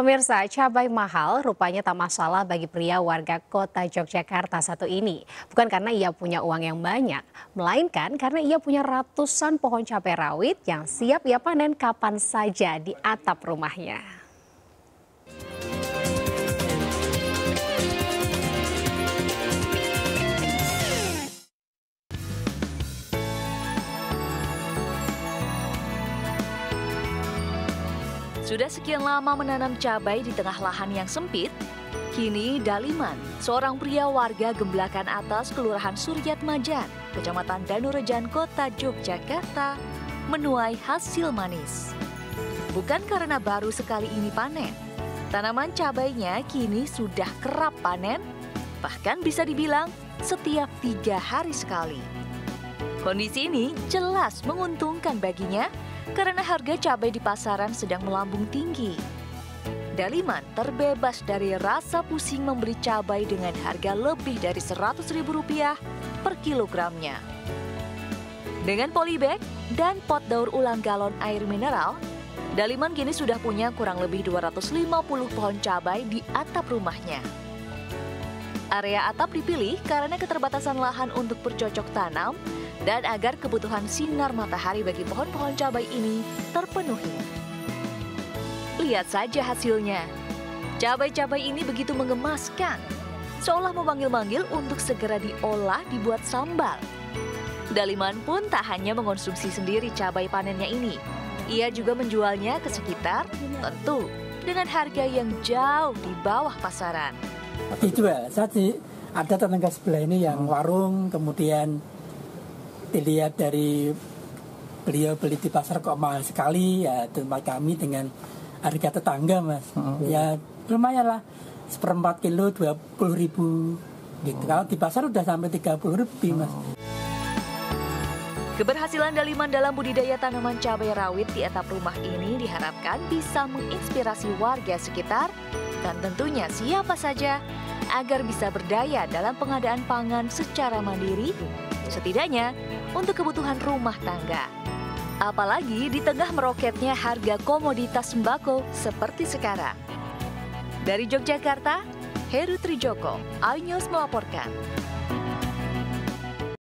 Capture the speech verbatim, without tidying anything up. Pemirsa, cabai mahal rupanya tak masalah bagi pria warga Kota Yogyakarta satu ini. Bukan karena ia punya uang yang banyak, melainkan karena ia punya ratusan pohon cabai rawit yang siap ia panen kapan saja di atap rumahnya. Sudah sekian lama menanam cabai di tengah lahan yang sempit, kini Daliman, seorang pria warga Gemblakan atas Kelurahan Suryat Majan, Kecamatan Danurejan, Kota Yogyakarta, menuai hasil manis. Bukan karena baru sekali ini panen, tanaman cabainya kini sudah kerap panen, bahkan bisa dibilang setiap tiga hari sekali. Kondisi ini jelas menguntungkan baginya, karena harga cabai di pasaran sedang melambung tinggi. Daliman terbebas dari rasa pusing membeli cabai dengan harga lebih dari seratus ribu rupiah per kilogramnya. Dengan polybag dan pot daur ulang galon air mineral, Daliman kini sudah punya kurang lebih dua ratus lima puluh pohon cabai di atap rumahnya. Area atap dipilih karena keterbatasan lahan untuk bercocok tanam dan agar kebutuhan sinar matahari bagi pohon-pohon cabai ini terpenuhi. Lihat saja hasilnya. Cabai-cabai ini begitu menggemaskan, seolah memanggil-manggil untuk segera diolah dibuat sambal. Daliman pun tak hanya mengkonsumsi sendiri cabai panennya ini. Ia juga menjualnya ke sekitar, tentu dengan harga yang jauh di bawah pasaran. Itu ya, tadi ada tetangga sebelah ini yang warung, kemudian dilihat dari beliau beli di pasar kok mahal sekali, ya tempat kami dengan harga tetangga mas, hmm. ya lumayan lah, seperempat kilo dua puluh ribu gitu. Kalau di pasar udah sampai tiga puluh ribu mas. Keberhasilan Daliman dalam budidaya tanaman cabai rawit di atap rumah ini diharapkan bisa menginspirasi warga sekitar dan tentunya siapa saja agar bisa berdaya dalam pengadaan pangan secara mandiri, setidaknya untuk kebutuhan rumah tangga. Apalagi di tengah meroketnya harga komoditas sembako seperti sekarang. Dari Yogyakarta, Heru Trijoko, iNews melaporkan.